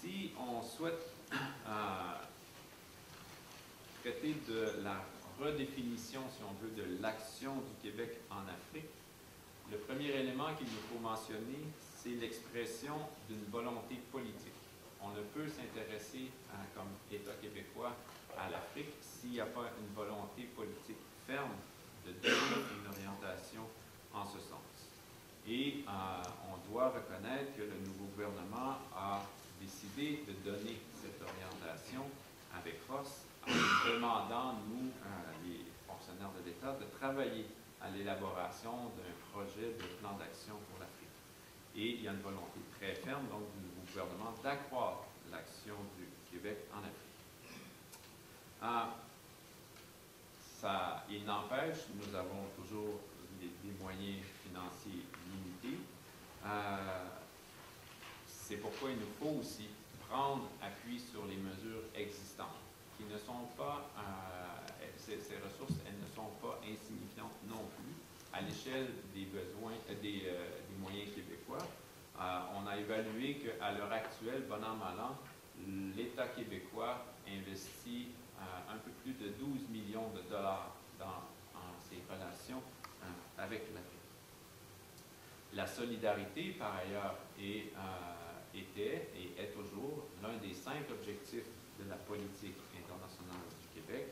Si on souhaite traiter de la redéfinition, si on veut, de l'action du Québec en Afrique, le premier élément qu'il nous faut mentionner, c'est l'expression d'une volonté politique. On ne peut s'intéresser, comme État québécois, à l'Afrique s'il n'y a pas une volonté politique ferme de donner une orientation en ce sens. Et on doit reconnaître que le nouveau gouvernement a décidé de donner cette orientation avec force, en demandant, nous, les fonctionnaires de l'État, de travailler à l'élaboration d'un projet de plan d'action pour l'Afrique. Et il y a une volonté très ferme, donc, du nouveau gouvernement d'accroître l'action du Québec en Afrique. Il n'empêche, nous avons toujours des moyens financiers limités. C'est pourquoi il nous faut aussi prendre appui sur les mesures existantes, qui ne sont pas, ces ressources, elles ne sont pas insignifiantes non plus à l'échelle des besoins, des moyens québécois. On a évalué qu'à l'heure actuelle, bon an, mal an, l'État québécois investit un peu plus de 12 millions de dollars dans ses relations avec l'Afrique. La solidarité, par ailleurs, était et est toujours l'un des 5 objectifs de la politique internationale du Québec.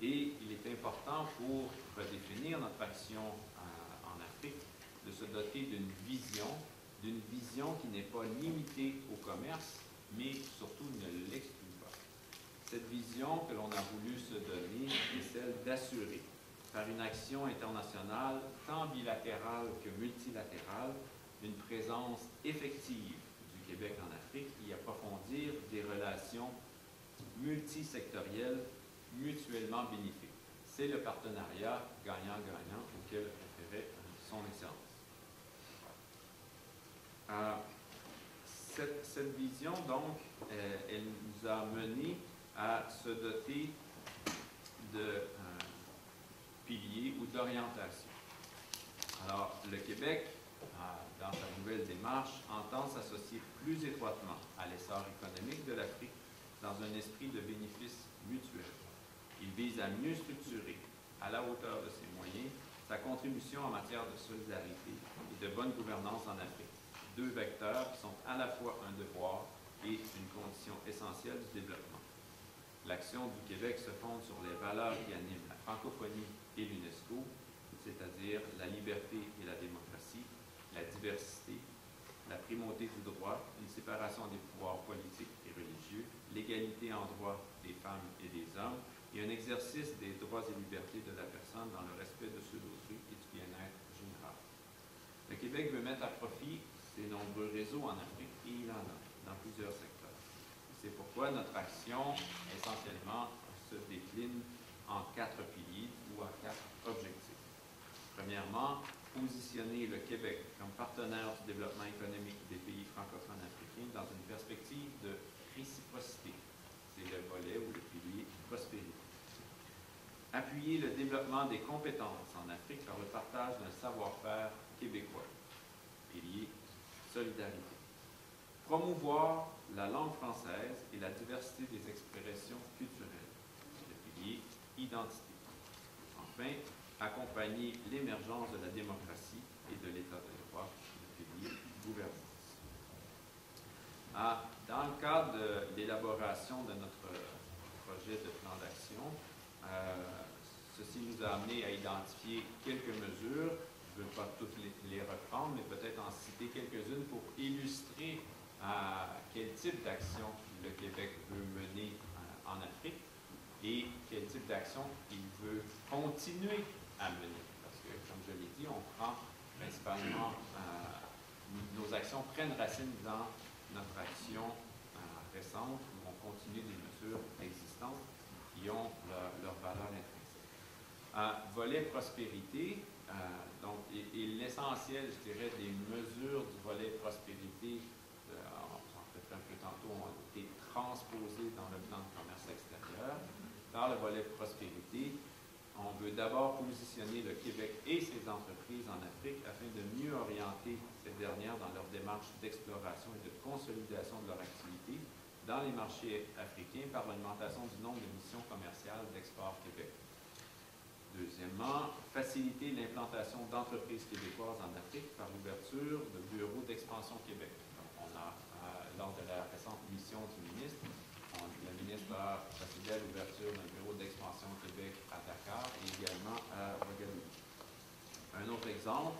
Et il est important pour redéfinir notre action en Afrique de se doter d'une vision qui n'est pas limitée au commerce, mais surtout ne l'exclut pas. Cette vision que l'on a voulu se donner est celle d'assurer, par une action internationale, tant bilatérale que multilatérale, une présence effective du Québec en Afrique et approfondir des relations multisectorielles mutuellement bénéfiques. C'est le partenariat gagnant-gagnant auquel référait son Excellence. Cette vision, donc, elle nous a mené à se doter de piliers ou d'orientations. Alors, le Québec, dans sa nouvelle démarche, entend s'associer plus étroitement à l'essor économique de l'Afrique dans un esprit de bénéfice mutuel. Il vise à mieux structurer, à la hauteur de ses moyens, sa contribution en matière de solidarité et de bonne gouvernance en Afrique. Deux vecteurs qui sont à la fois un devoir et une condition essentielle du développement. L'action du Québec se fonde sur les valeurs qui animent la francophonie et l'UNESCO, c'est-à-dire la liberté et la démocratie, la diversité, la primauté du droit, une séparation des pouvoirs politiques et religieux, l'égalité en droit des femmes et des hommes, et un exercice des droits et libertés de la personne dans le respect de ceux d'autrui et du bien-être général. Le Québec veut mettre à profit ses nombreux réseaux en Afrique, et il en a dans plusieurs secteurs. C'est pourquoi notre action, essentiellement, se décline en 4 piliers ou en 4 objectifs. Premièrement, positionner le Québec comme partenaire du développement économique des pays francophones africains dans une perspective de réciprocité. C'est le volet ou le pilier prospérité. Appuyer le développement des compétences en Afrique par le partage d'un savoir-faire québécois. Pilier solidarité. Promouvoir la langue française et la diversité des expressions culturelles. Le pilier identité. Enfin, accompagner l'émergence de la démocratie et de l'État de droit, le pilier gouvernance. Dans le cadre de l'élaboration de notre projet de plan d'action, ceci nous a amené à identifier quelques mesures. Je ne veux pas toutes les reprendre, mais peut-être en citer quelques-unes pour illustrer quel type d'action le Québec veut mener en Afrique et quel type d'action il veut continuer à mener. Parce que, comme je l'ai dit, on prend principalement, nos actions prennent racine dans notre action récente, où on continue des mesures existantes qui ont leur valeur intrinsèque. Volet prospérité, Donc, et l'essentiel, je dirais, des mesures du volet prospérité, on s'en fait un peu tantôt, ont été transposées dans le plan de commerce extérieur. Dans le volet prospérité, on veut d'abord positionner le Québec et ses entreprises en Afrique afin de mieux orienter ces dernières dans leur démarche d'exploration et de consolidation de leur activité dans les marchés africains par l'augmentation du nombre de missions commerciales d'Export Québec. Deuxièmement, faciliter l'implantation d'entreprises québécoises en Afrique par l'ouverture de bureaux d'expansion Québec. Donc, on a, lors de la récente mission du ministre, le ministre a procédé à l'ouverture d'un bureau d'expansion Québec à Dakar et également à Ouagadougou. Un autre exemple,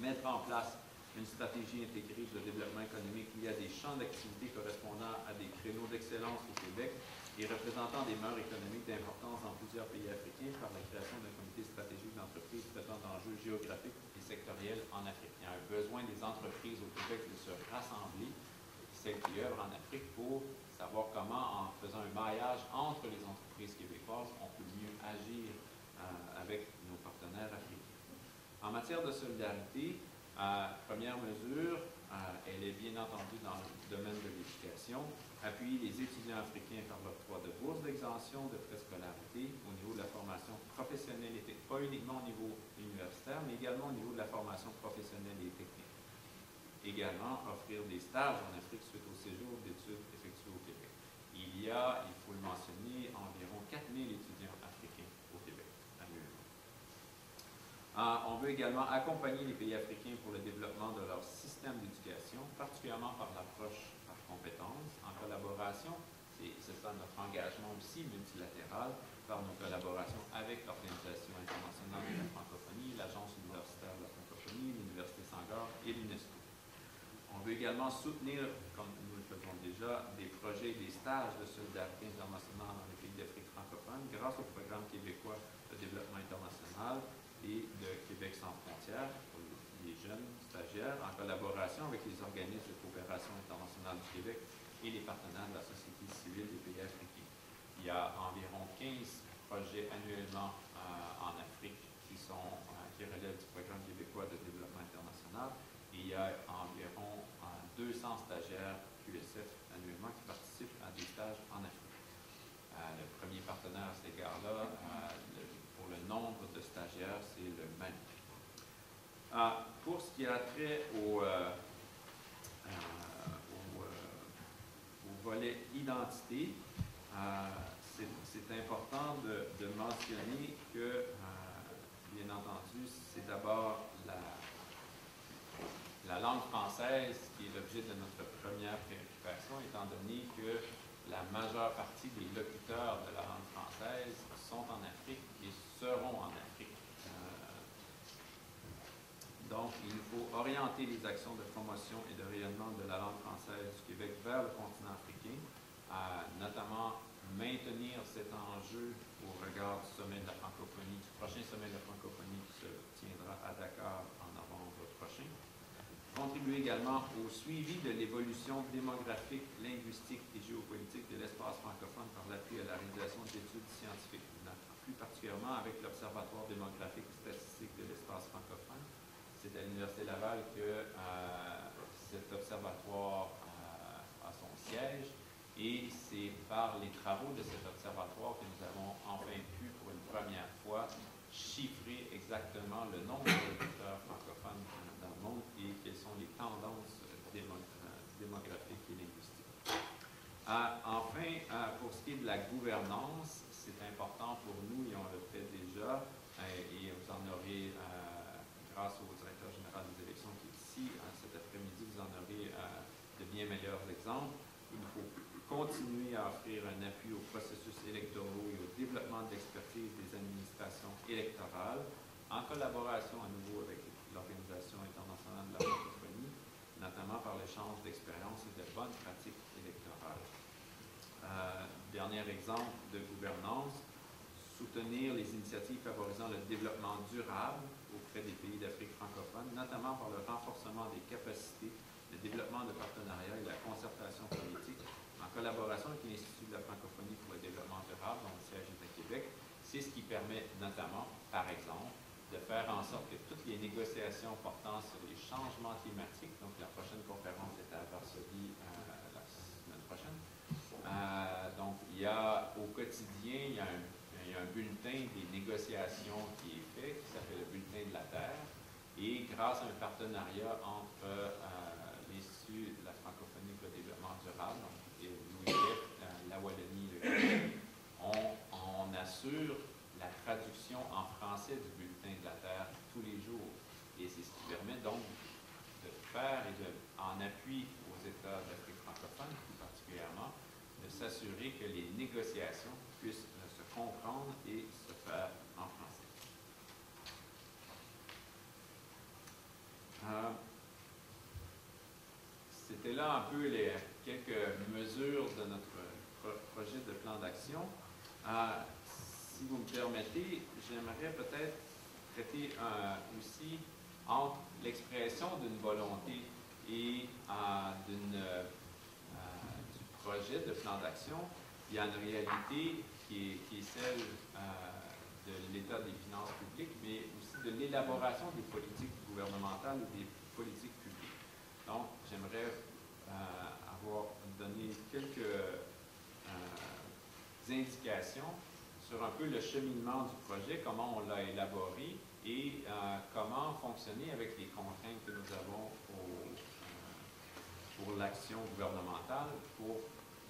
mettre en place une stratégie intégrée de développement économique liée à des champs d'activité correspondant à des créneaux d'excellence au Québec et représentant des mœurs économiques d'importance dans plusieurs pays africains par la création d'un comité stratégique d'entreprise traitant d'enjeux géographiques et sectoriels en Afrique. Il y a un besoin des entreprises au Québec de se rassembler, celles qui œuvrent en Afrique, pour savoir comment, en faisant un maillage entre les entreprises québécoises, on peut mieux agir avec nos partenaires africains. En matière de solidarité, première mesure, elle est bien entendu dans le domaine de l'éducation, appuyer les étudiants africains par l'octroi de bourses d'exemption de frais scolarité au niveau de la formation professionnelle et technique, pas uniquement au niveau universitaire, mais également au niveau de la formation professionnelle et technique. Également, offrir des stages en Afrique suite au séjour d'études effectuées au Québec. Il y a, il faut le mentionner, environ 4000 étudiants africains au Québec annuellement. On veut également accompagner les pays africains pour le développement de leur système d'éducation, particulièrement par l'approche par compétences, en collaboration, et c'est ça notre engagement aussi multilatéral, par nos collaborations avec l'Organisation internationale de la francophonie, l'Agence universitaire de la francophonie, l'Université Sangor et l'UNESCO. On veut également soutenir, comme nous le faisons déjà, des projets et des stages de solidarité internationale dans les pays d'Afrique francophone grâce au programme québécois de développement international et de Québec sans frontières pour les jeunes stagiaires en collaboration avec les organismes de coopération internationale du Québec et les partenaires de la société civile des pays africains. Il y a environ 15 projets annuellement en Afrique qui relèvent du programme québécois de développement international. Il y a environ 200 stagiaires QSF annuellement qui participent à des stages en Afrique. Le premier partenaire à cet égard-là, pour le nombre de stagiaires, c'est le Mali. Pour ce qui a trait au volet identité, c'est important de mentionner que, bien entendu, c'est d'abord la langue française qui est l'objet de notre première préoccupation, étant donné que la majeure partie des locuteurs de la langue française sont en Afrique et seront en Afrique. Donc, il faut orienter les actions de promotion et de rayonnement de la langue française du Québec vers le continent africain, notamment maintenir cet enjeu au regard du sommet de la francophonie, du prochain sommet de la francophonie qui se tiendra à Dakar en novembre prochain. Contribuer également au suivi de l'évolution démographique, linguistique et géopolitique de l'espace francophone par l'appui à la réalisation d'études scientifiques, plus particulièrement avec l'Observatoire démographique et statistique de l'espace francophone. C'est à l'Université Laval que cet observatoire a son siège et c'est par les travaux de cet observatoire que nous avons enfin pu, pour une première fois, chiffrer exactement le nombre de locuteurs francophones dans le monde et quelles sont les tendances démographiques et linguistiques. Enfin, pour ce qui est de la gouvernance, c'est important pour nous et on le fait déjà, et vous en aurez, grâce au directeur général des élections qui est ici, cet après-midi, vous en aurez de bien meilleurs exemples. Il faut continuer à offrir un appui aux processus électoraux et au développement de l'expertise des administrations électorales en collaboration à nouveau avec l'Organisation internationale de la francophonie, notamment par l'échange d'expériences et de bonnes pratiques électorales. Dernier exemple de gouvernance, soutenir les initiatives favorisant le développement durable auprès des pays d'Afrique francophone, notamment par le renforcement des capacités, le développement de partenariats et la concertation politique en collaboration avec l'Institut de la francophonie pour le développement durable, dont le siège est à Québec. C'est ce qui permet notamment, par exemple, de faire en sorte que toutes les négociations portant sur les changements climatiques, donc la prochaine conférence est à Varsovie la semaine prochaine, donc il y a au quotidien, il y a un bulletin des négociations qui est fait, qui s'appelle le bulletin de la terre, et grâce à un partenariat entre l'Institut de la francophonie pour le développement durable, donc l'OIF, la Wallonie et le Québec, on assure la traduction en français du bulletin de la terre tous les jours. Et c'est ce qui permet donc de faire, en appui aux États d'Afrique francophone plus particulièrement, de s'assurer que les négociations puissent se comprendre et se faire en français. C'était là un peu les quelques mesures de notre projet de plan d'action. Si vous me permettez, j'aimerais peut-être traiter aussi entre l'expression d'une volonté et du projet de plan d'action. Il y a une réalité qui est celle de l'état des finances publiques, mais aussi de l'élaboration des politiques gouvernementales ou des politiques publiques. Donc, j'aimerais avoir donné quelques indications sur un peu le cheminement du projet, comment on l'a élaboré et comment fonctionner avec les contraintes que nous avons pour l'action gouvernementale, pour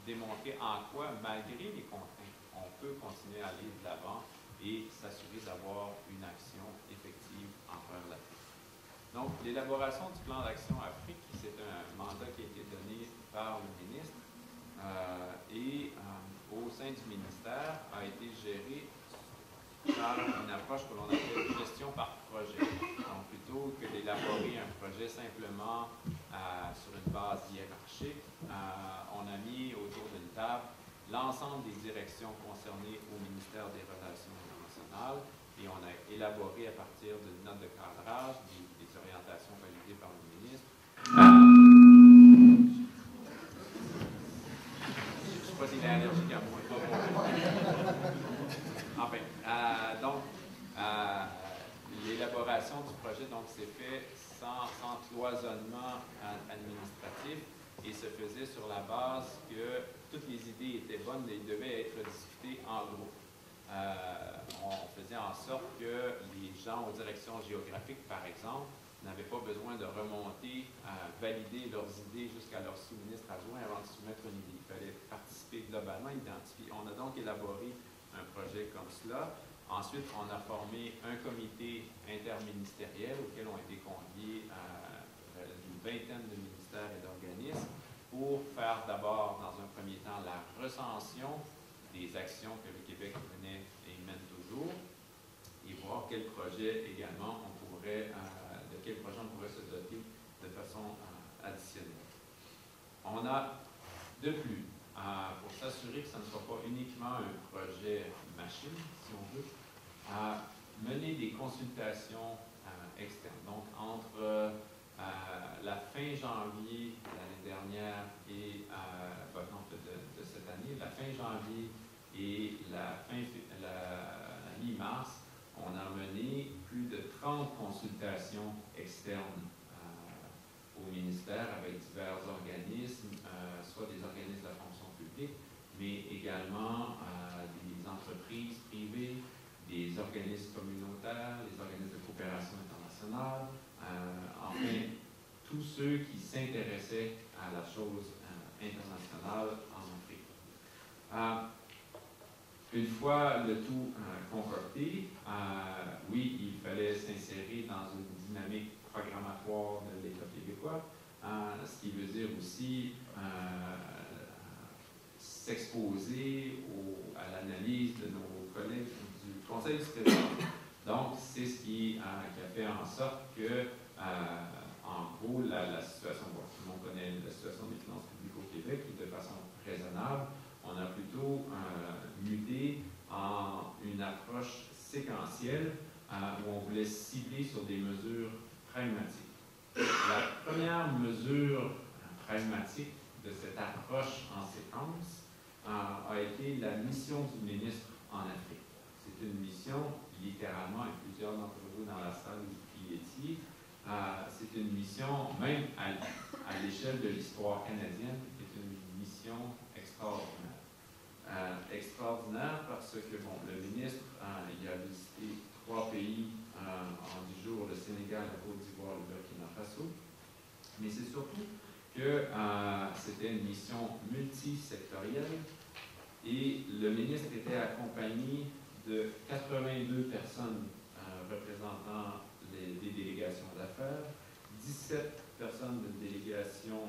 démontrer en quoi, malgré les contraintes, on peut continuer à aller de l'avant et s'assurer d'avoir une action effective envers l'Afrique. Donc, l'élaboration du plan d'action Afrique, c'est un mandat qui a été donné par le ministre, au sein du ministère, a été géré par une approche que l'on appelle gestion par projet. Donc, plutôt que d'élaborer un projet simplement sur une base hiérarchique, on a mis autour d'une table l'ensemble des directions concernées au ministère des Relations internationales et on a élaboré à partir d'une note de cadrage des orientations validées par le ministre. L'élaboration du projet s'est faite sans cloisonnement administratif et se faisait sur la base que toutes les idées étaient bonnes et devaient être discutées en groupe. On faisait en sorte que les gens aux directions géographiques, par exemple, n'avaient pas besoin de remonter, valider leurs idées jusqu'à leur sous-ministre adjoint avant de soumettre une idée. Il fallait participer globalement, identifier. On a donc élaboré un projet comme cela. Ensuite, on a formé un comité interministériel auquel ont été conviés une vingtaine de ministères et d'organismes pour faire d'abord, dans un premier temps, la recension des actions que le Québec menait et mène toujours et voir quel projet également on pourrait, de quel projet on pourrait se doter de façon additionnelle. On a de plus, pour s'assurer que ce ne soit pas uniquement un projet machine, si on veut, mener des consultations externes. Donc, entre la fin janvier de l'année dernière et de cette année, la fin janvier et la mi-mars, on a mené plus de 30 consultations externes au ministère avec divers organismes, soit des organismes de la fonction publique, mais également des entreprises privées, des organismes communautaires, des organismes de coopération internationale, enfin, tous ceux qui s'intéressaient à la chose internationale en Afrique. Une fois le tout concocté, oui, il fallait s'insérer dans une dynamique programmatoire de l'État québécois, ce qui veut dire aussi s'exposer à l'analyse de nos collègues du Conseil du Trésor. Donc, c'est ce qui a fait en sorte que, en gros, la situation, bon, tout le monde connaît la situation des finances publiques au Québec, et de façon raisonnable, on a plutôt muté en une approche séquentielle où on voulait cibler sur des mesures pragmatique. La première mesure pragmatique de cette approche en séquence a été la mission du ministre en Afrique. C'est une mission, littéralement, et plusieurs d'entre vous vous dans la salle où vous étiez, c'est une mission, même à l'échelle de l'histoire canadienne, qui est une mission extraordinaire. Extraordinaire parce que, bon, le ministre, il a visité 3 pays en 10 jours, le Sénégal, la Côte d'Ivoire, le Burkina Faso, mais c'est surtout que c'était une mission multisectorielle et le ministre était accompagné de 82 personnes représentant des délégations d'affaires, 17 personnes de délégation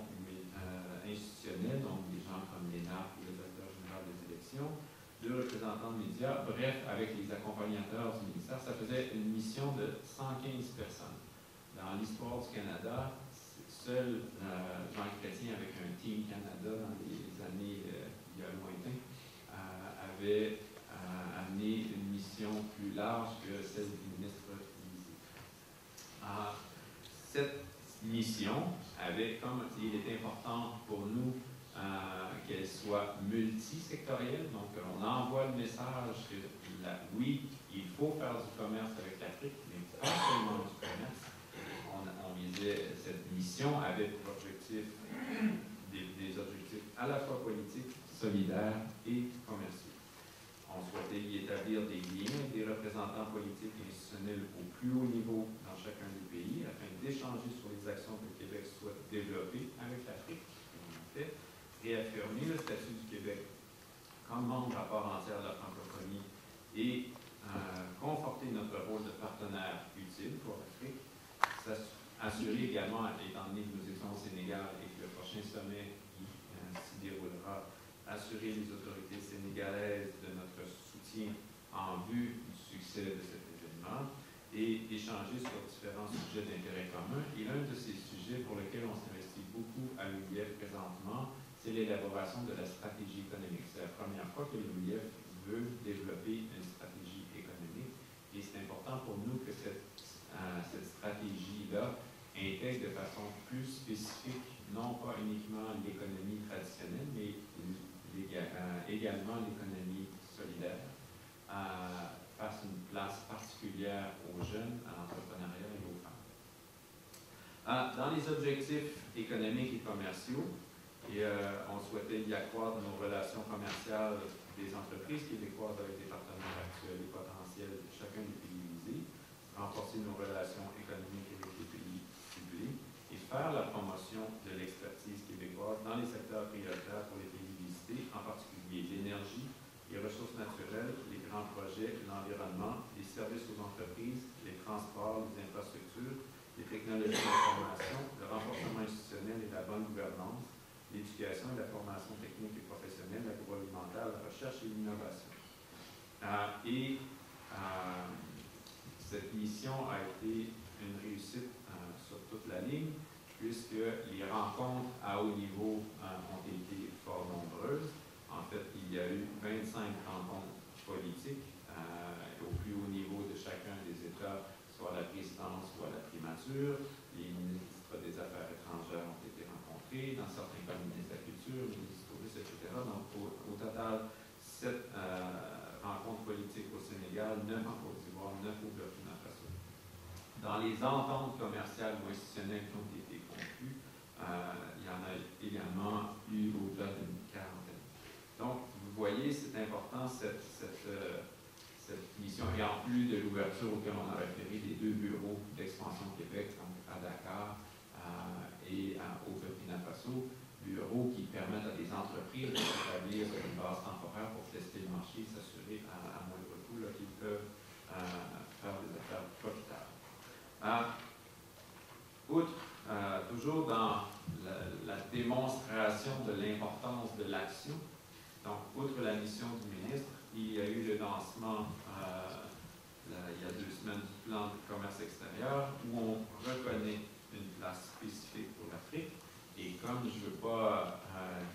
institutionnelle, donc des gens comme l'ENARC ou le directeur général des élections, 2 représentants de médias, bref, avec les accompagnateurs du ministère, ça faisait une mission de 115 personnes. Dans l'histoire du Canada, seul Jean Chrétien avec un Team Canada dans les années il y a lointain avait amené une mission plus large que celle du ministre Lisée. Cette mission avait, comme il est important pour nous qu'elle soit multisectorielle, donc on envoie le message que oui, il faut faire du commerce avec l'Afrique, mais pas seulement du commerce. On visait, cette mission avait pour objectif des objectifs à la fois politiques, solidaires et commerciaux. On souhaitait y établir des liens avec des représentants politiques et institutionnels au plus haut niveau dans chacun des pays afin d'échanger sur les actions que le Québec souhaite développer avec l'Afrique, réaffirmer le statut du Québec comme membre à part entière de la francophonie et conforter notre rôle de partenaire utile pour l'Afrique. Assurer également, étant donné que nous étions au Sénégal et que le prochain sommet qui s'y déroulera, assurer les autorités sénégalaises de notre soutien en vue du succès de cet événement et échanger sur différents sujets d'intérêt commun. Et l'un de ces sujets pour lequel on s'investit beaucoup à l'OIF présentement, c'est l'élaboration de la stratégie économique. C'est la première fois que l'OIF veut développer une stratégie économique et c'est important pour nous que cette stratégie-là intègre de façon plus spécifique, non pas uniquement l'économie traditionnelle, mais également l'économie solidaire, fasse une place particulière aux jeunes, à l'entrepreneuriat et aux femmes. Dans les objectifs économiques et commerciaux, on souhaitait y accroître nos relations commerciales des entreprises québécoises avec des partenaires actuels et potentiels de chacun des pays visés, renforcer nos relations économiques avec les pays ciblés et faire la promotion de l'expertise québécoise dans les secteurs prioritaires pour les pays visités, en particulier l'énergie, les ressources naturelles, les grands projets, l'environnement, les services aux entreprises, les transports, les infrastructures, les technologies d'information, le renforcement institutionnel et la bonne gouvernance, l'éducation et la formation technique et professionnelle, l'agroalimentaire, la recherche et l'innovation. Cette mission a été une réussite sur toute la ligne, puisque les rencontres à haut niveau ont été fort nombreuses. En fait, il y a eu 25 rencontres politiques au plus haut niveau de chacun des États, soit à la présidence, soit à la primature. Les ministres des Affaires étrangères ont été rencontrés, dans certains cas, ministres de la culture, ministres touristes, etc. Donc, au total, 7 rencontres politiques au Sénégal, 9 en Côte d'Ivoire, 9 au Burkina Faso. Dans les ententes commerciales ou institutionnelles qui ont été conclues, il y en a également eu au-delà d'une quarantaine. Donc, vous voyez, c'est important, cette mission, et en plus de l'ouverture auquel on a référé les 2 bureaux d'expansion Québec, donc à Dakar et au Burkina Faso, bureaux qui permettent à des entreprises d'établir une base temporaire pour tester le marché, s'assurer à moindre coût qu'ils peuvent faire des affaires profitables. Toujours dans la démonstration de l'importance de l'action, donc outre la mission du ministre, il y a eu le lancement il y a 2 semaines du plan de commerce extérieur où on reconnaît une place spécifique pour l'Afrique. Et comme je ne veux pas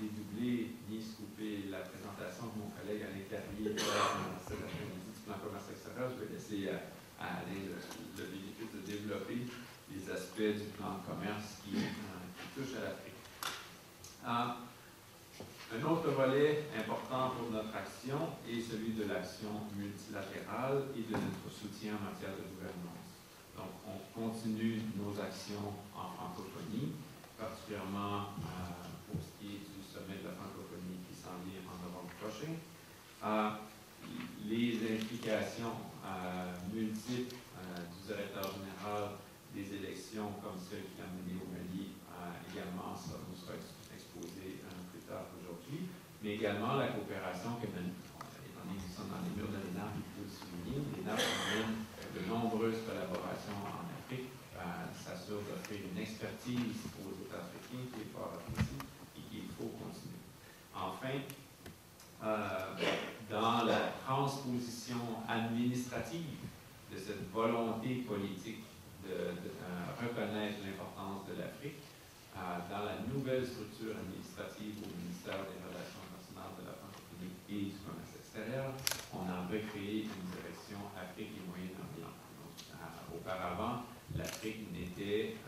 dédoubler ni scouper la présentation de mon collègue Alain Carrier cet après-midi du plan commerce extérieur, je vais laisser à Alain le bénéfice de développer les aspects du plan de commerce qui touchent à l'Afrique. Un autre volet important pour notre action est celui de l'action multilatérale et de notre soutien en matière de gouvernance. Donc, on continue nos actions en francophonie, particulièrement pour ce qui est du sommet de la francophonie qui s'en vient en novembre prochain. Les implications multiples du directeur général des élections, comme celles qui a menées au Mali, également, ça nous sera exposé plus tard aujourd'hui, mais également la coopération que, étant donné que nous sommes dans les murs de l'ENAF, il faut le souligner, l'ENAF mène de nombreuses collaborations en Afrique, s'assure d'offrir une expertise aux autres Africains qui est fort appréciée et qu'il faut continuer. Enfin, dans la transposition administrative de cette volonté politique de reconnaître l'importance de l'Afrique, dans la nouvelle structure administrative au ministère des Relations internationales de la francophonie et du commerce extérieur, on a recréé une direction Afrique et Moyen-Orient. Auparavant, l'Afrique était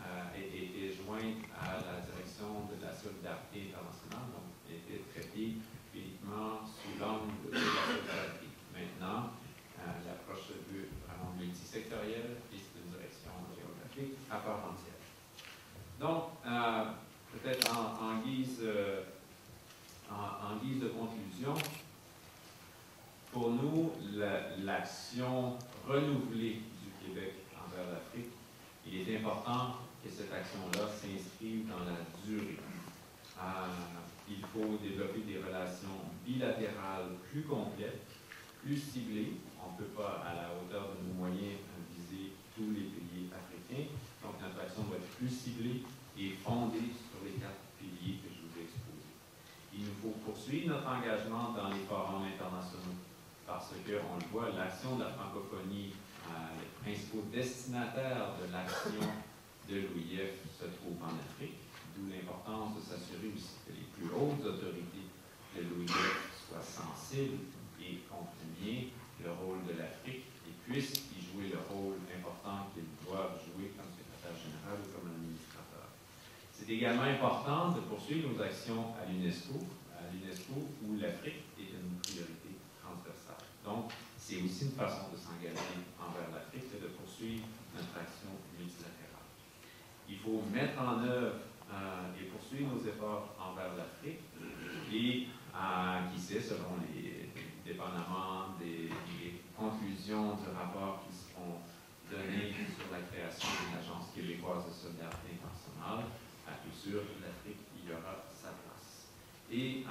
jointe à la direction de la solidarité internationale, donc était traitée uniquement sous l'angle de la solidarité. Maintenant, l'approche se veut vraiment multisectorielle, puisque une direction géographique à part entière. Donc, peut-être en guise de conclusion, pour nous, l'action renouvelée du Québec envers l'Afrique, il est important que cette action-là s'inscrive dans la durée. Il faut développer des relations bilatérales plus complètes, plus ciblées. On ne peut pas, à la hauteur de nos moyens, viser tous les pays africains. Donc, notre action doit être plus ciblée et fondée sur les 4 piliers que je vous ai exposés. Il nous faut poursuivre notre engagement dans les forums internationaux parce qu'on le voit, l'action de la francophonie, les principaux destinataires de l'action de l'OIF se trouvent en Afrique. D'où l'importance de s'assurer aussi que les plus hautes autorités de l'OIF soient sensibles et comprennent bien le rôle de l'Afrique et puissent y jouer le rôle important qu'ils doivent jouer comme secrétaire général ou comme administrateur. C'est également important de poursuivre nos actions à l'UNESCO, où l'Afrique est une priorité transversale. Donc, c'est aussi une façon de s'engager envers l'Afrique et de poursuivre notre action multilatérale. Il faut mettre en œuvre et poursuivre nos efforts envers l'Afrique et, qui sait, selon dépendamment des conclusions du rapport qui seront données sur la création d'une agence québécoise de solidarité internationale, à coup sûr, l'Afrique y aura sa place. Et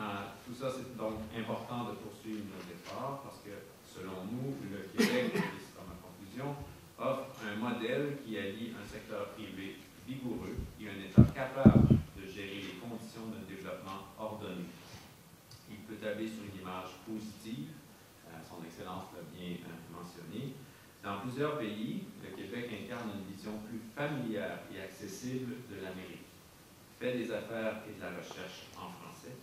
tout ça, c'est donc important de poursuivre nos efforts parce que, selon nous, le Québec, et c'est comme ma conclusion, offre un modèle qui allie un secteur privé vigoureux et un État capable de gérer les conditions d'un développement ordonné. Il peut tabler sur une image positive, son Excellence l'a bien mentionné. Dans plusieurs pays, le Québec incarne une vision plus familière et accessible de l'Amérique, fait des affaires et de la recherche en français,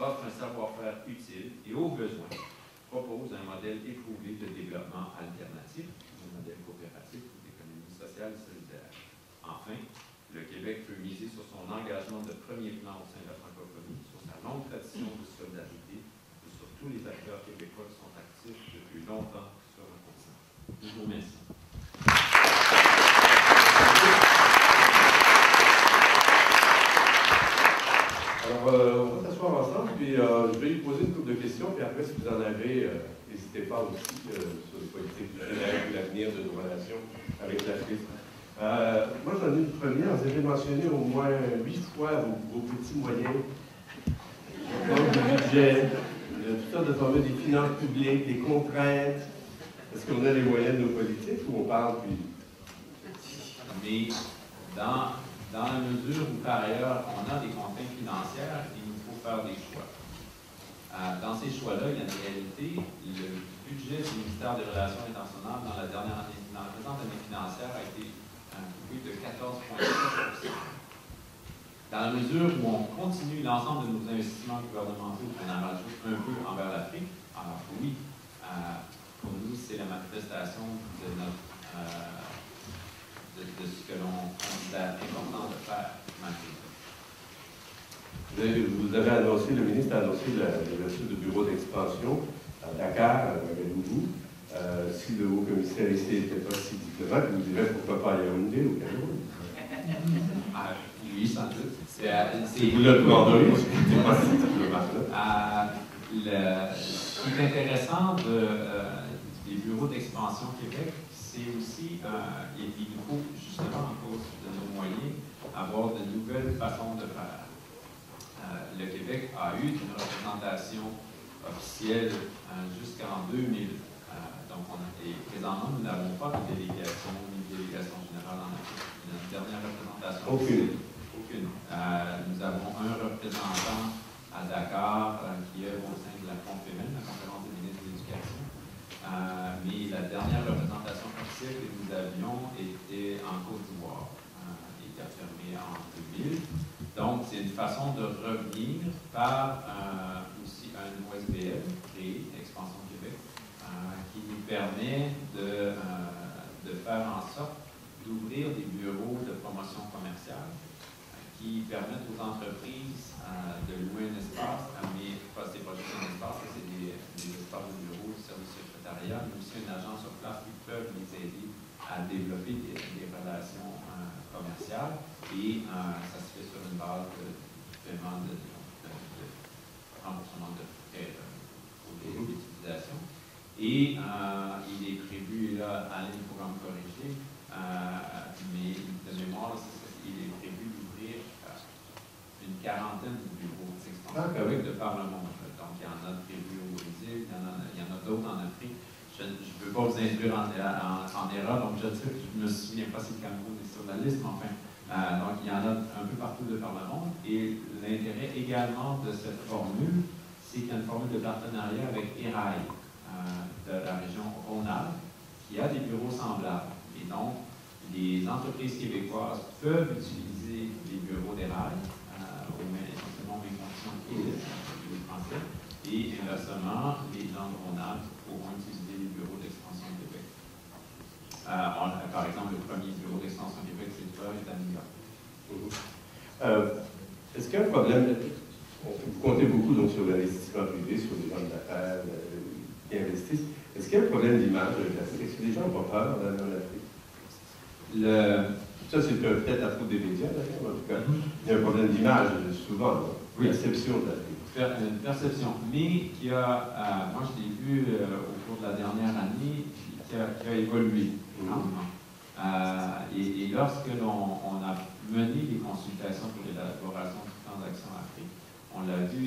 offre un savoir-faire utile et aux besoins, propose un modèle éprouvé de développement alternatif, un modèle coopératif ou d'économie sociale solidaire. Enfin, le Québec peut miser sur son engagement de premier plan au sein de la francophonie, sur sa longue tradition de solidarité et sur tous les acteurs québécois qui sont actifs depuis longtemps sur le continent. Je vous remercie. Alors, on va s'asseoir ensemble, puis je vais vous poser une couple de questions, puis après, si vous en avez, n'hésitez pas aussi sur les politiques de l'avenir de nos relations avec l'Afrique. Moi, j'en ai une première. Vous avez mentionné au moins 8 fois vos petits moyens, donc le budget, toutes sortes de formules, des finances publiques, des contraintes. Est-ce qu'on a les moyens de nos politiques ou on parle puis? Mais dans la mesure où, par ailleurs, on a des contraintes financières, il nous faut faire des choix. Dans ces choix-là, il y a une réalité. Le budget du ministère des Relations internationales dans la dernière année, dans la présente année financière, a été coupé de 14,6 %. Dans la mesure où on continue l'ensemble de nos investissements gouvernementaux, on en rajoute un peu envers l'Afrique. Alors oui, pour nous, c'est la manifestation de notre de ce que l'on considère important de faire maintenant. Vous avez annoncé, le ministre a annoncé l'ouverture du bureau d'expansion à Dakar, à Ouagadougou. Si le haut commissaire ici n'était pas si diplomate, il nous dirait pourquoi pas aller à Yaoundé ou Cameroun. Ah, oui, sans doute. Vous le demandez, c'est pas si diplomate. Ce qui est intéressant des bureaux d'expansion Québec, c'est aussi qu'il faut justement, en cause de nos moyens, avoir de nouvelles façons de faire. Le Québec a eu une représentation officielle jusqu'en 2000. Donc, présentement, nous n'avons pas de délégation, ni de délégation générale en Afrique. Notre dernière représentation, aucune. Nous avons un représentant à Dakar qui est au sein de la CONFEMEL, la conférence des ministres de l'Éducation. Mais la dernière représentation officielle que nous avions était en Côte d'Ivoire et qui a fermé en 2000. Donc, c'est une façon de revenir par aussi un OSBL créé, Expansion Québec, qui nous permet de faire en sorte d'ouvrir des bureaux de promotion commerciale qui permettent aux entreprises de louer un espace, mais pas c'est pas juste un espace, c'est des espaces de bureaux, de services secrétariat, mais aussi un agent sur place qui peuvent les aider à développer des relations commerciales et ça se fait sur une base de paiement de remboursement de frais pour l'utilisation. Et il est prévu là, à un programme corrigé, mais de mémoire, il est prévu d'ouvrir une quarantaine de bureaux d'expansion de par le monde. Donc, il y en a prévu au Brésil, il y en a d'autres en Afrique. Je ne veux pas vous induire en erreur, donc je ne me souviens pas si le Cameroun est sur la liste, mais enfin, donc il y en a un peu partout de par le monde. Et l'intérêt également de cette formule, c'est qu'il y a une formule de partenariat avec ERAI de la région Rhône-Alpes qui a des bureaux semblables. Et donc, les entreprises québécoises peuvent utiliser les bureaux d'ERAI essentiellement les conditions et français, et inversement, les gens de Rhône-Alpes pourront utiliser les bureaux d'expansion de Québec. Par exemple, le premier bureau d'expansion de Québec, c'est toi, est à New York. Est-ce qu'il y a un problème? Vous comptez beaucoup donc, sur l'investissement privé, sur les gens de la terre qui investissent. Est-ce qu'il y a un problème d'image de l'Afrique? Est-ce que les gens n'ont pas peur d'aller en Afrique? Ça, c'est peut-être à propos des médias, d'ailleurs, en tout cas. Il y a un problème d'image, souvent, oui. Perception de l'Afrique. Une perception, mais qui a, moi je l'ai vu au cours de la dernière année, qui a évolué. Mm-hmm. Et lorsque l'on a mené les consultations pour l'élaboration de transactions Afrique, on l'a vu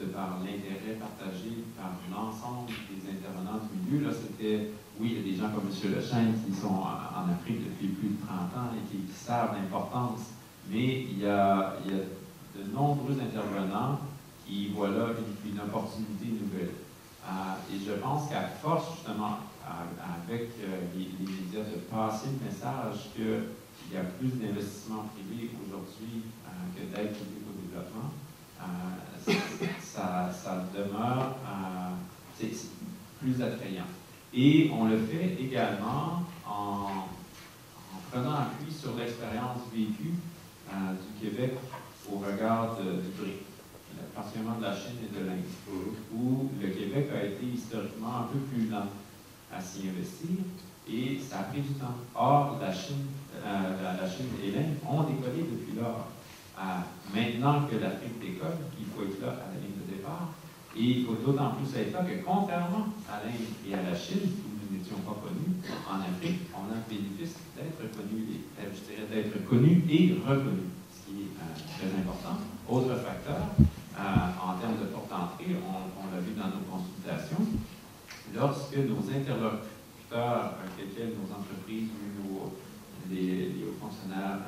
de par l'intérêt partagé par l'ensemble des intervenants du milieu. Là, c'était, oui, il y a des gens comme M. Lechaine qui sont en Afrique depuis plus de 30 ans et qui savent l'importance, mais il y a de nombreux intervenants qui voient là une opportunité nouvelle. Et je pense qu'à force, justement, avec les médias, de passer le message qu'il y a plus d'investissement privé aujourd'hui que d'aide publique au développement, ça demeure plus attrayant. Et on le fait également en prenant appui sur l'expérience vécue du Québec au regard du BRIC, particulièrement de la Chine et de l'Inde, où le Québec a été historiquement un peu plus lent à s'y investir et ça a pris du temps. Or, la Chine et l'Inde ont décollé depuis lors. Maintenant que l'Afrique décolle, il faut être là à la ligne de départ et il faut d'autant plus être là que, contrairement à l'Inde et à la Chine, où nous n'étions pas connus, en Afrique, on a le bénéfice d'être connus, et reconnus, ce qui est très important. Autre facteur, en termes de porte d'entrée, on l'a vu dans nos consultations, lorsque nos interlocuteurs, avec lesquels nos entreprises ou les hauts fonctionnaires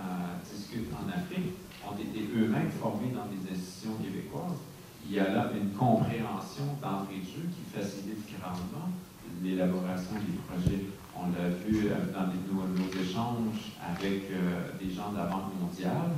discutent en Afrique, ont été eux-mêmes formés dans des institutions québécoises, il y a là une compréhension d'entrée de jeu qui facilite grandement l'élaboration des projets. On l'a vu dans nos échanges avec des gens de la Banque mondiale,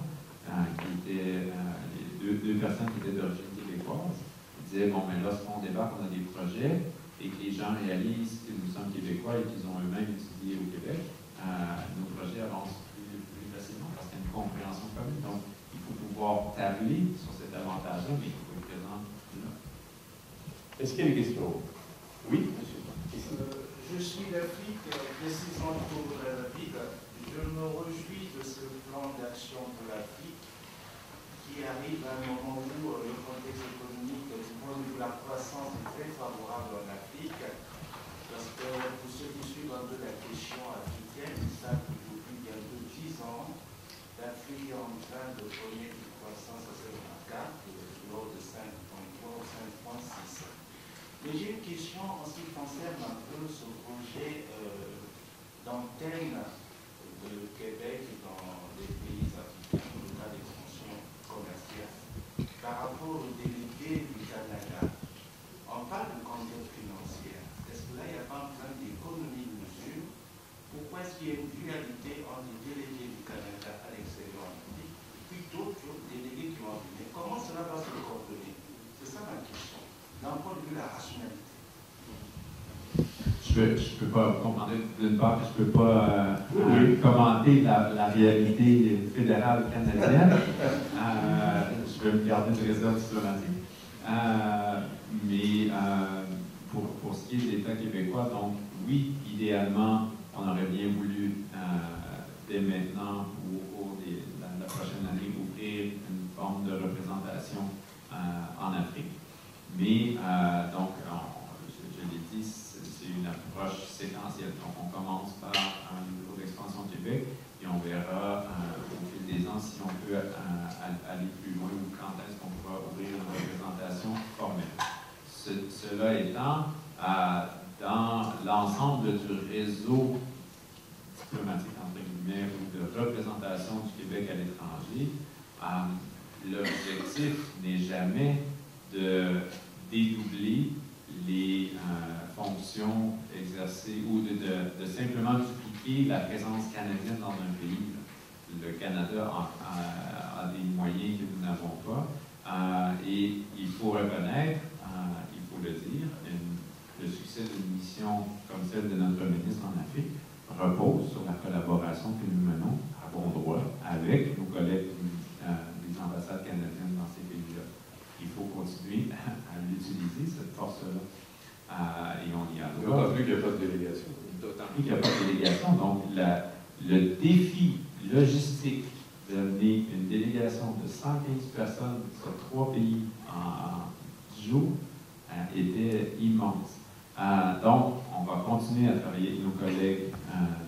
qui étaient les deux personnes qui étaient d'origine québécoise, disaient, bon, mais lorsqu'on débarque, on a des projets, et que les gens réalisent que nous sommes québécois et qu'ils ont eux-mêmes étudié au Québec, nos projets avancent plus facilement parce qu'il y a une compréhension commune. Donc, il faut pouvoir tabler sur cet avantage-là, mais il faut être présent là. Est-ce qu'il y a des questions? Oui, monsieur. Juste d'Afrique décisante pour la ville, je me réjouis de ce plan d'action pour l'Afrique qui arrive à un moment où le contexte économique du point de vue de la croissance est très favorable en Afrique, parce que pour ceux qui suivent un peu la question africaine, ils savent qu'aujourd'hui, il y a 10 ans, l'Afrique est en train de connaître une croissance assez remarquable, de l'ordre de 5,3 ou 5,6. Mais j'ai une question en ce qui concerne un peu ce projet d'antenne de Québec dans les pays africains, dans le cas d'expansion commerciale, par rapport aux délégués du Canada. On parle de contrainte financière. Est-ce que là, il n'y a pas un problème d'économie de mesure? Pourquoi est-ce qu'il y a une dualité entre les délégués du Canada à l'extérieur plutôt que les délégués qui vont venir? Comment cela va se coordonner? C'est ça ma question. D'un point de vue de la rationalité. Je peux pas commander d'une part, je peux pas commenter la réalité fédérale canadienne. Je vais me garder une réserve diplomatique. Mais pour ce qui est de l'État québécois, donc oui, idéalement, on aurait bien voulu dès maintenant ou au cours de la prochaine année ouvrir une forme de représentation en Afrique. Mais, donc, je l'ai dit, c'est une approche séquentielle. Donc, on commence par un niveau d'expansion au Québec et on verra au fil des ans si on peut aller plus loin ou quand est-ce qu'on pourra ouvrir une représentation formelle. Cela étant, dans l'ensemble du réseau diplomatique, entre guillemets, ou de représentation du Québec à l'étranger, l'objectif n'est jamais de dédoubler les fonctions exercées ou de simplement dupliquer la présence canadienne dans un pays. Le Canada a des moyens que nous n'avons pas et il faut reconnaître, il faut le dire, le succès d'une mission comme celle de notre ministre en Afrique repose sur la collaboration que nous menons à bon droit avec nos collègues des ambassades canadiennes dans ces pays-là. Il faut continuer à l'utiliser, cette force-là. Et on y a droit. D'autant plus qu'il n'y a pas de délégation. D'autant plus qu'il n'y a pas de délégation. Donc, le défi logistique d'amener une délégation de 115 personnes sur 3 pays en 10 jours était immense. Donc, on va continuer à travailler avec nos collègues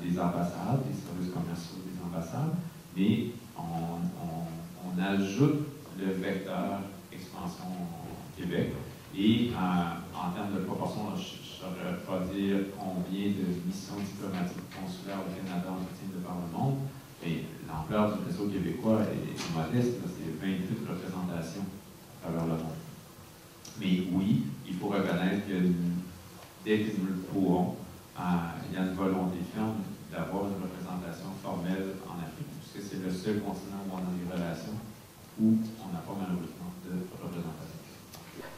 des ambassades, des services commerciaux des ambassades, mais on ajoute le vecteur expansion au Québec. Et en termes de proportion, je ne saurais pas dire combien de missions diplomatiques consulaires au Canada en soutien de par le monde, mais l'ampleur du réseau québécois est modeste, c'est 28 représentations à travers le monde. Mais oui, il faut reconnaître que dès que nous le pourrons, il y a une volonté ferme d'avoir une représentation formelle en Afrique, puisque c'est le seul continent où on a des relations où on n'a pas malheureusement de représentation.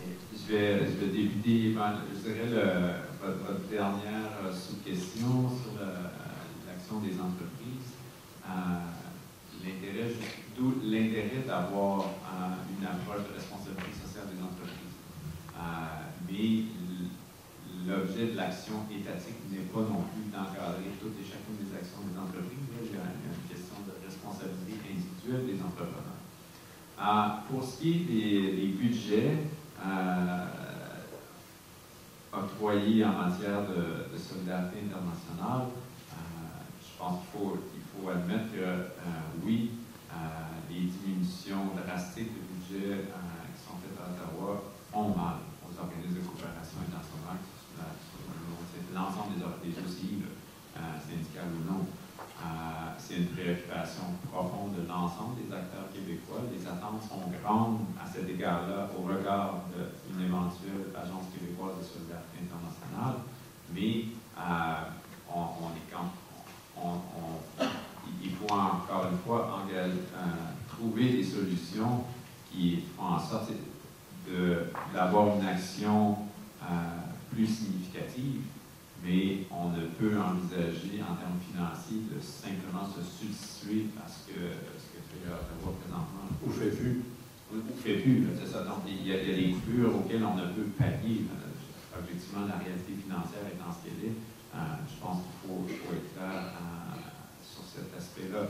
Je vais débuter, je dirais, votre dernière sous-question sur l'action des entreprises. D'où l'intérêt d'avoir une approche de responsabilité sociale des entreprises. Mais l'objet de l'action étatique n'est pas non plus d'encadrer toutes et chacune des actions des entreprises, mais il y a une question de responsabilité individuelle des entrepreneurs. Pour ce qui est des budgets octroyés en matière de solidarité internationale, je pense qu'il faut admettre que, oui, les diminutions drastiques de budget qui sont faites à Ottawa font mal aux organismes de coopération internationale, l'ensemble des OCI, syndicales ou non. C'est une préoccupation profonde de l'ensemble des acteurs québécois. Les attentes sont grandes à cet égard-là au regard d'une éventuelle agence québécoise de solidarité internationale, mais il faut encore une fois trouver des solutions qui font en sorte d'avoir une action plus significative. Mais on ne peut envisager en termes financiers de simplement se substituer à ce que fait Ottawa présentement. Ou fait plus. Ou fait plus, c'est ça. Donc, il y a des coupures auxquelles on ne peut pallier. Objectivement, la réalité financière étant ce qu'elle est, Je pense qu'il faut être clair sur cet aspect-là.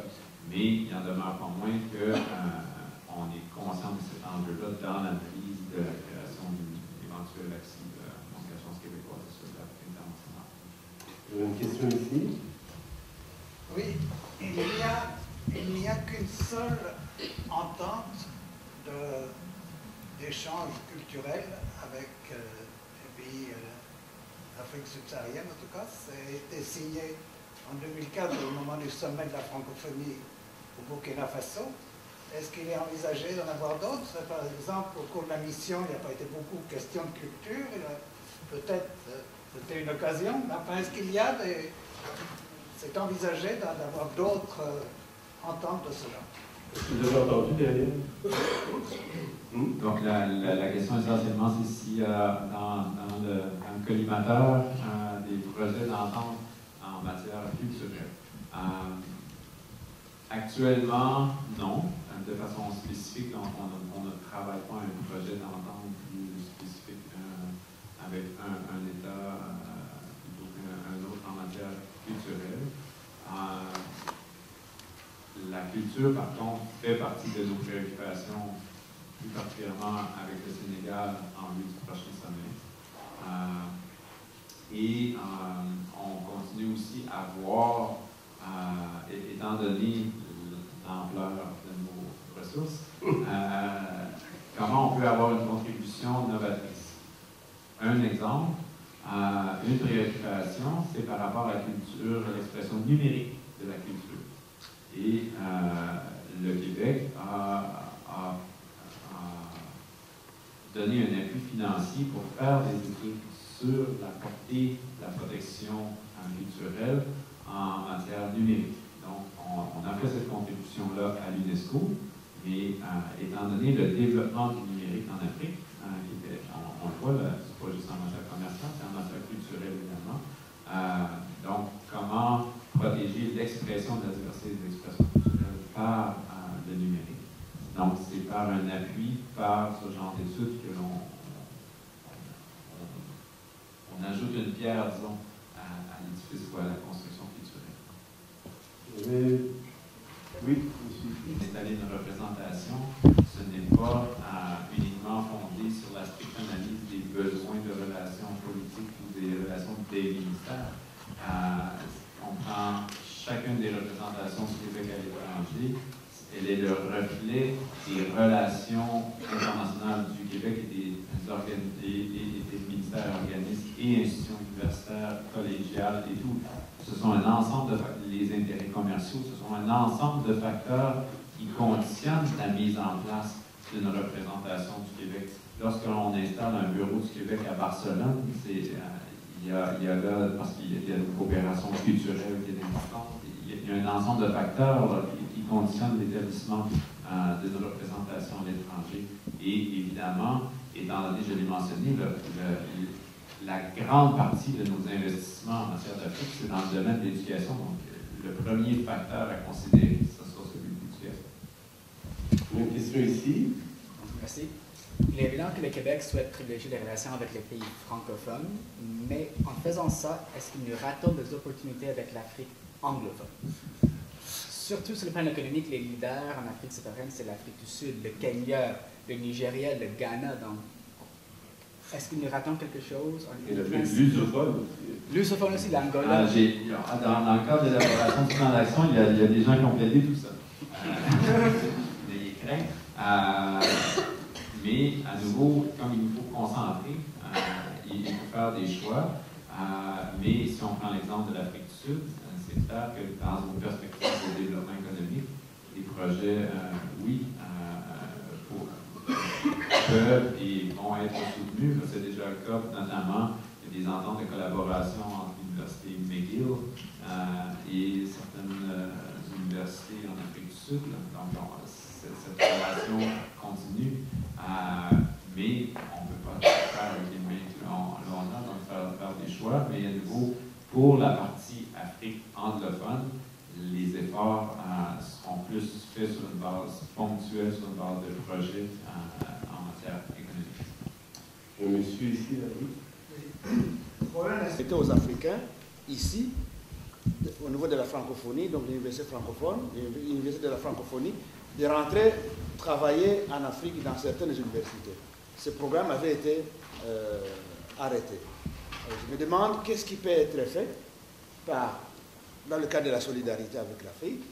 Mais il en demeure pas moins qu'on est conscient de cet enjeu-là dans l'analyse de la création d'une éventuelle action de l'Agence québécoise sur la internationale. Une question ici? Oui, il n'y a qu'une seule entente d'échange culturel avec les pays d'Afrique subsaharienne, en tout cas. Ça a été signé en 2004 au moment du sommet de la francophonie au Burkina Faso. Est-ce qu'il est envisagé d'en avoir d'autres? Par exemple, au cours de la mission, il n'y a pas été beaucoup question de culture. Peut-être c'était une occasion. Enfin, est-ce qu'il y a des... C'est envisagé d'avoir d'autres ententes de ce genre? Est-ce que vous avez entendu derrière? Donc la question essentiellement, c'est si dans le collimateur des projets d'entente en matière culturelle. Actuellement, non. De façon spécifique, donc on ne travaille pas un projet d'entente plus spécifique avec un État ou un autre en matière culturelle. La culture, par contre, fait partie de nos préoccupations, plus particulièrement avec le Sénégal en vue du prochain sommet. On continue aussi à voir, étant donné l'ampleur de nos ressources, comment on peut avoir une contribution novatrice. Un exemple, une préoccupation, c'est par rapport à la culture, l'expression numérique de la culture. Et le Québec a donné un appui financier pour faire des études sur la portée de la protection culturelle en matière numérique. Donc, on a fait cette contribution-là à l'UNESCO, mais étant donné le développement du numérique en Afrique, on le voit, c'est pas juste en matière commerciale, c'est en matière culturelle également. Donc, comment protéger l'expression de la diversité des expressions culturelles par le numérique. Donc, c'est par un appui, par ce genre d'études que l'on ajoute une pierre, disons, à l'édifice ou à la construction culturelle. Oui, installer une représentation, ce n'est pas uniquement fondé sur la stricte analyse des besoins de relations politiques ou des relations des ministères. On prend chacune des représentations du Québec à l'étranger. Elle est le reflet des relations internationales du Québec et des ministères, organismes et institutions universitaires, collégiales et tout. Ce sont un ensemble de facteurs, les intérêts commerciaux, ce sont un ensemble de facteurs qui conditionnent la mise en place d'une représentation du Québec. Lorsque l'on installe un bureau du Québec à Barcelone, c'est... Il y a là, parce qu'il y a une coopération culturelle qui est importante, il y a un ensemble de facteurs là, qui conditionnent l'établissement d'une représentation à l'étranger. Et évidemment, étant donné, je l'ai mentionné, la grande partie de nos investissements en matière d'Afrique, c'est dans le domaine de l'éducation. Donc, le premier facteur à considérer, ce sera celui de l'éducation. Une question ici. Merci. Il est évident que le Québec souhaite privilégier les relations avec les pays francophones, mais en faisant ça, est-ce qu'il nous rate-t-on des opportunités avec l'Afrique anglophone? Surtout sur le plan économique, les leaders en Afrique subsaharienne, c'est l'Afrique du Sud, le Kenya, le Nigeria, le Ghana. Donc, est-ce qu'il nous rate-t-on quelque chose? Et le lusophone aussi. Lusophone aussi, l'Angola. Dans le cadre de l'élaboration du plan d'action, il y a des gens qui ont plaidé tout ça. N'ayez crainte. Mais, à nouveau, comme il nous faut concentrer, il faut faire des choix. Mais si on prend l'exemple de l'Afrique du Sud, c'est clair que dans une perspective de développement économique, les projets, peuvent et vont être soutenus. C'est déjà le cas, notamment, il y a des ententes de collaboration entre l'Université McGill et certaines universités en Afrique du Sud. Là. Donc, cette relation continue. Mais on ne peut pas faire avec les mains longtemps, donc faire des choix. Mais à nouveau, pour la partie Afrique anglophone, les efforts seront plus faits sur une base ponctuelle, sur une base de projet en matière économique. Je me suis ici, là. Oui. Le problème, c'était aux Africains ici, au niveau de la francophonie, donc l'université francophone, l'université de la francophonie, de rentrer travailler en Afrique dans certaines universités. Ce programme avait été arrêté. Alors, je me demande qu'est-ce qui peut être fait dans le cadre de la solidarité avec l'Afrique,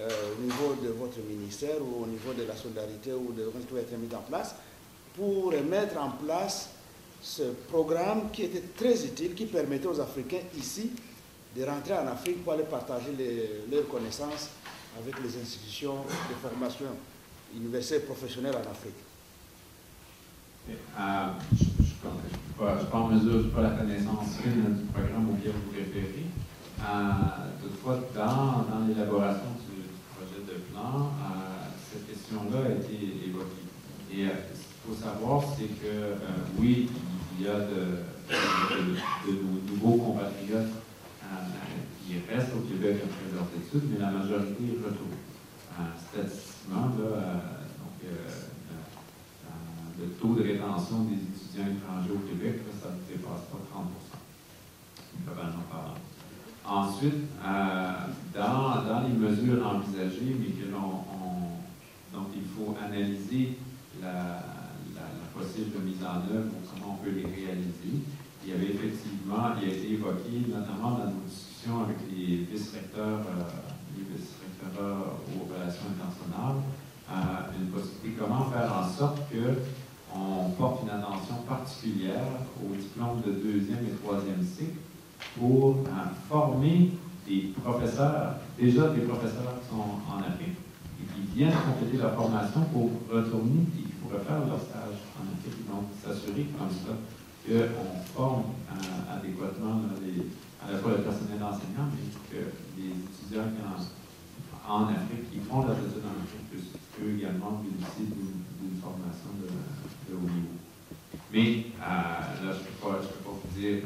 au niveau de votre ministère ou au niveau de la solidarité ou de ce qui doit être mis en place, pour mettre en place ce programme qui était très utile, qui permettait aux Africains ici de rentrer en Afrique pour aller partager leurs connaissances avec les institutions de formation universitaire professionnelle en Afrique. Je ne suis pas en mesure, je n'ai pas la connaissance du programme auquel vous référez. Toutefois, dans l'élaboration du projet de plan, cette question-là a été évoquée. Et ce qu'il faut savoir, c'est que oui, il y a de nos nouveaux compatriotes qui restent au Québec après leurs études, mais la majorité retourne. Statistiquement, le taux de rétention des étudiants étrangers au Québec, là, ça ne dépasse pas 30%, globalement parlant. Ensuite, dans les mesures envisagées, mais que donc il faut analyser la possible mise en œuvre pour comment on peut les réaliser. Il y avait effectivement, il a été évoqué, notamment dans nos discussions avec les vice-recteurs aux relations internationales, une possibilité comment faire en sorte qu'on porte une attention particulière aux diplômes de deuxième et troisième cycle pour former des professeurs, déjà des professeurs qui sont en Afrique et qui viennent compléter leur formation pour retourner et qui pourraient faire leur stage en Afrique. Donc, s'assurer comme ça qu'on forme adéquatement à la fois le personnel enseignant, mais que les étudiants en Afrique qui font leurs études en Afrique puissent eux également bénéficier d'une formation de haut niveau. Mais là, je ne peux pas vous dire.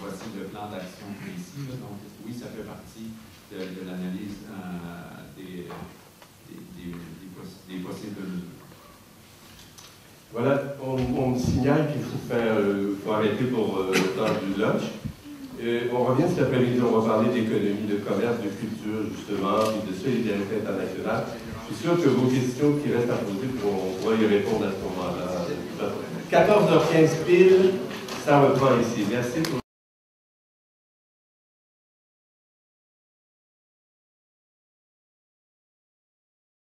Voici le plan d'action précis. Donc, oui, ça fait partie de l'analyse des possibles mesures. Voilà, on me signale qu'il faut arrêter pour le temps du lunch. On revient cet après-midi, on va parler d'économie, de commerce, de culture, justement, et de solidarité internationale. Je suis sûr que vos questions qui restent à poser, on pourra y répondre à ce moment-là. 14h15 pile. Ça reprend ici. Merci.